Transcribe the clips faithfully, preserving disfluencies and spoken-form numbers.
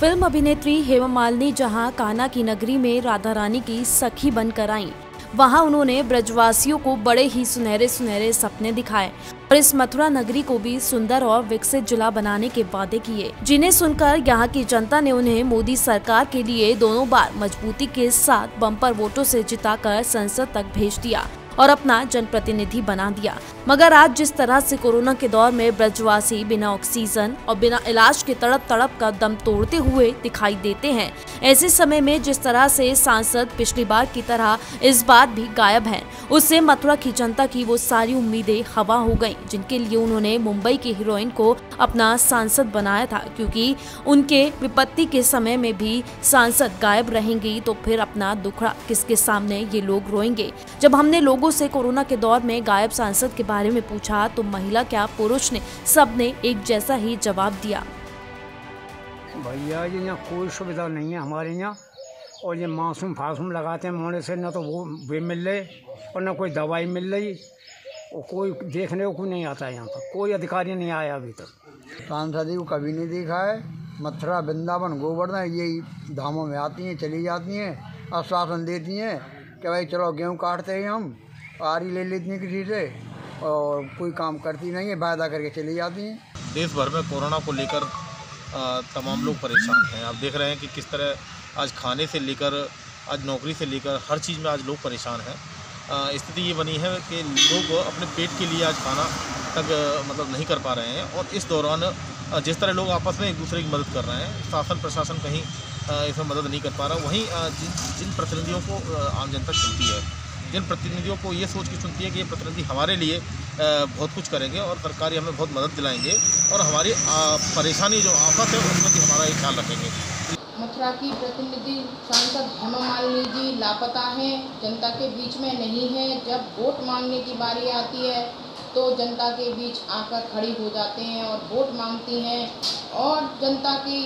Film अभिनेत्री हेमा मालिनी जहां कान्हा की नगरी में राधा रानी की सखी बनकर आईं, वहां उन्होंने ब्रजवासियों को बड़े ही सुनहरे सुनहरे सपने दिखाए और इस मथुरा नगरी को भी सुंदर और विकसित जिला बनाने के वादे किए, जिन्हें सुनकर यहां की जनता ने उन्हें मोदी सरकार के लिए दोनों बार मजबूती के साथ बम्पर वोटों से जिताकर संसद तक भेज दिया और अपना जनप्रतिनिधि बना दिया। मगर आज जिस तरह से कोरोना के दौर में ब्रजवासी बिना ऑक्सीजन और बिना इलाज के तड़प तड़प का दम तोड़ते हुए दिखाई देते हैं, ऐसे समय में जिस तरह से सांसद पिछली बार की तरह इस बार भी गायब हैं, उससे मथुरा की जनता की वो सारी उम्मीदें हवा हो गईं, जिनके लिए उन्होंने मुंबई की हीरोइन को अपना सांसद बनाया था, क्योंकि उनके विपत्ति के समय में भी सांसद गायब रहेंगी तो फिर अपना दुखड़ा किसके सामने ये लोग रोएंगे। जब हमने लोगों से कोरोना के दौर में गायब सांसद के बारे में पूछा तो महिला क्या पुरुष ने सबने एक जैसा ही जवाब दिया। भैया जी यहाँ कोई सुविधा नहीं है हमारे यहाँ, और ये मासूम फासूम लगाते हैं मोहने से, ना तो वो वे मिल रहे और ना कोई दवाई मिल रही और कोई देखने को नहीं आता है। यहाँ पर कोई अधिकारी नहीं आया अभी तक। सांसद जी को कभी नहीं देखा है। मथुरा, वृंदावन, गोवर्धन ये धामों में आती हैं, चली जाती हैं, आश्वासन देती हैं कि भाई चलो गेहूँ काटते हैं हम, आरी ले लेती हैं किसी से, और कोई काम करती नहीं है, वायदा करके चली जाती हैं। देश भर में कोरोना को लेकर तमाम लोग परेशान हैं। आप देख रहे हैं कि किस तरह आज खाने से लेकर, आज नौकरी से लेकर हर चीज़ में आज लोग परेशान हैं। स्थिति ये बनी है कि लोग अपने पेट के लिए आज खाना तक मतलब नहीं कर पा रहे हैं, और इस दौरान जिस तरह लोग आपस में एक दूसरे की मदद कर रहे हैं, शासन प्रशासन कहीं इसमें मदद नहीं कर पा रहा। वहीं जिन जिन प्रतिनिधियों को आम जनता चुनती है, जिन प्रतिनिधियों को ये सोच के चुनती है कि ये प्रतिनिधि हमारे लिए बहुत कुछ करेंगे और सरकारी हमें बहुत मदद दिलाएंगे और हमारी परेशानी जो आफत है उसमें भी हमारा ये ख्याल रखेंगे। मथुरा की प्रतिनिधि सांसद हेमा मालिनी जी लापता हैं, जनता के बीच में नहीं है। जब वोट मांगने की बारी आती है तो जनता के बीच आकर खड़ी हो जाते हैं और वोट मांगती हैं और जनता की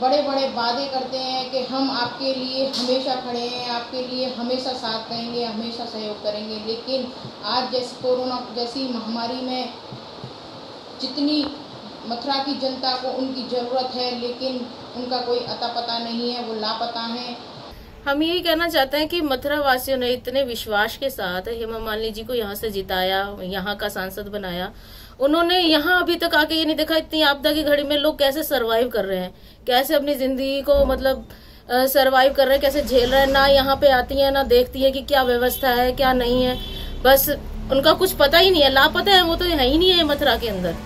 बड़े बड़े वादे करते हैं कि हम आपके लिए हमेशा खड़े हैं, आपके लिए हमेशा साथ रहेंगे, हमेशा सहयोग करेंगे। लेकिन आज जैसे कोरोना जैसी महामारी में जितनी मथुरा की जनता को उनकी ज़रूरत है, लेकिन उनका कोई अता पता नहीं है, वो लापता हैं। हम यही कहना चाहते हैं कि मथुरा वासियों ने इतने विश्वास के साथ हेमा मालिनी जी को यहाँ से जिताया, यहाँ का सांसद बनाया। उन्होंने यहाँ अभी तक आके ये नहीं देखा, इतनी आपदा की घड़ी में लोग कैसे सरवाइव कर रहे हैं, कैसे अपनी जिंदगी को मतलब सरवाइव कर रहे हैं, कैसे झेल रहे हैं। ना यहाँ पे आती है, ना देखती है कि क्या व्यवस्था है क्या नहीं है, बस उनका कुछ पता ही नहीं है, लापता है वो तो है ही नहीं है मथुरा के अंदर।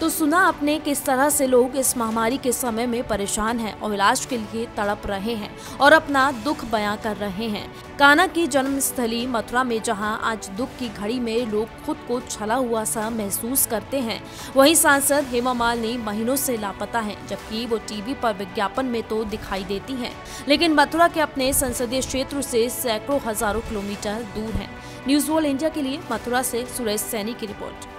तो सुना आपने किस तरह से लोग इस महामारी के समय में परेशान हैं और इलाज के लिए तड़प रहे हैं और अपना दुख बयां कर रहे हैं। कान्हा की जन्मस्थली मथुरा में जहां आज दुख की घड़ी में लोग खुद को छला हुआ सा महसूस करते हैं, वहीं सांसद हेमा मालिनी महीनों से लापता हैं, जबकि वो टीवी पर विज्ञापन में तो दिखाई देती हैं, लेकिन मथुरा के अपने संसदीय क्षेत्र से सैकड़ों हजारों किलोमीटर दूर हैं। न्यूज वर्ल्ड इंडिया के लिए मथुरा से सुरेश सैनी की रिपोर्ट।